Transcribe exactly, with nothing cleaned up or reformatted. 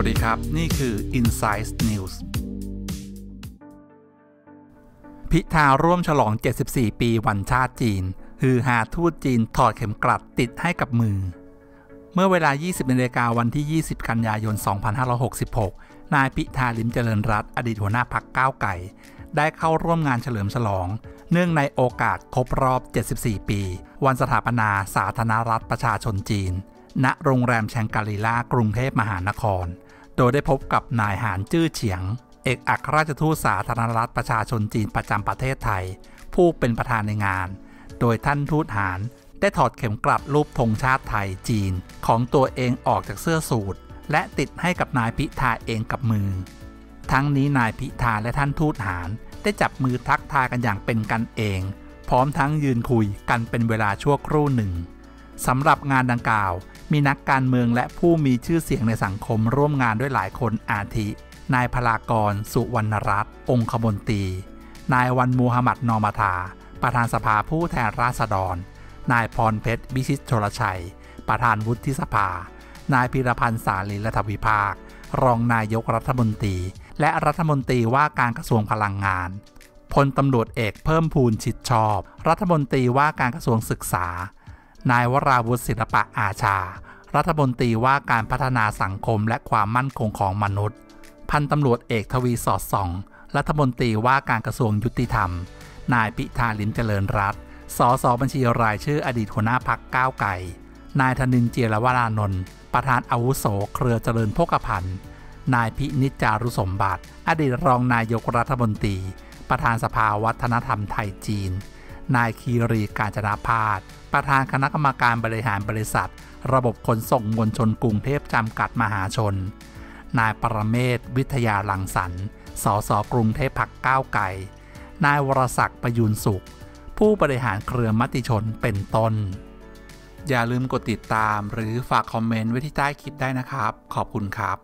วัสดีครับนี่คือ insight นิวส์ พิธาร่วมฉลองเจ็ดสิบสี่ปีวันชาติจีนฮือฮาทูตจีนถอดเข็มกลัดติดให้กับมือเมื่อเวลา ยี่สิบนาฬิกา วันที่ ยี่สิบ กันยายน สองพันห้าร้อยหกสิบหก นายพิธา ลิ้มเจริญรัตน์อดีตหัวหน้าพรรคก้าวไก่ได้เข้าร่วมงานเฉลิมฉลองเนื่องในโอกาสครบรอบเจ็ดสิบสี่ปีวันสถาปนาสาธารณรัฐประชาชนจีนณโรงแรมแชงกรีลากรุงเทพมหานครโดยได้พบกับนายหานจื้อเฉียงเอกอัครราชทูตสาธารณรัฐประชาชนจีนประจำประเทศไทยผู้เป็นประธานในงานโดยท่านทูตหานได้ถอดเข็มกลัดรูปธงชาติไทยจีนของตัวเองออกจากเสื้อสูทและติดให้กับนายพิธาเองกับมือทั้งนี้นายพิธาและท่านทูตหานได้จับมือทักทายกันอย่างเป็นกันเองพร้อมทั้งยืนคุยกันเป็นเวลาชั่วครู่หนึ่งสำหรับงานดังกล่าวมีนักการเมืองและผู้มีชื่อเสียงในสังคมร่วมงานด้วยหลายคนอาทินายพลากรสุวรรณรัตน์องคมนตรีนายวันมูฮัมหมัดนอมาธาประธานสภาผู้แทนราษฎรนายพรเพชรวิชิตชลชัยประธานวุฒิสภานายพีรพันธ์สาลีรัฐวิภาครองนายกรัฐมนตรีและรัฐมนตรีว่าการกระทรวงพลังงานพลตำรวจเอกเพิ่มพูนชิดชอบรัฐมนตรีว่าการกระทรวงศึกษานายวราวุฒิศิลปะอาชารัฐมนตรีว่าการพัฒนาสังคมและความมั่นคงของมนุษย์พันตำรวจเอกทวีสอดส่องรัฐมนตรีว่าการกระทรวงยุติธรรมนายพิธาลิ้มเจริญรัตน์สสบัญชีรายชื่ออดีตหัวหน้าพรรคก้าวไก่นายธนินทร์ เจียรวรานนท์ประธานอาวุโสเครือเจริญโภคภัณฑ์นายพินิจ จารุสมบัติอดีตรองนายกรัฐมนตรีประธานสภาวัฒนธรรมไทยจีนนายคีรี กาญจนาพาสประธานคณะกรรมการบริหารบริษัทระบบขนส่งมวลชนกรุงเทพจำกัดมหาชนนายปรเมศวร์ วิทยารังสรรค์สสกรุงเทพพรรคก้าวไกลนายวรศักดิ์ประยูรสุขผู้บริหารเครือมติชนเป็นต้นอย่าลืมกดติดตามหรือฝากคอมเมนต์ไว้ที่ใต้คลิปได้นะครับขอบคุณครับ